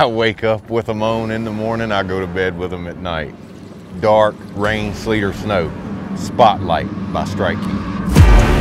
I wake up with them on in the morning, I go to bed with them at night. Dark, rain, sleet, or snow. Spotlight by Strike King.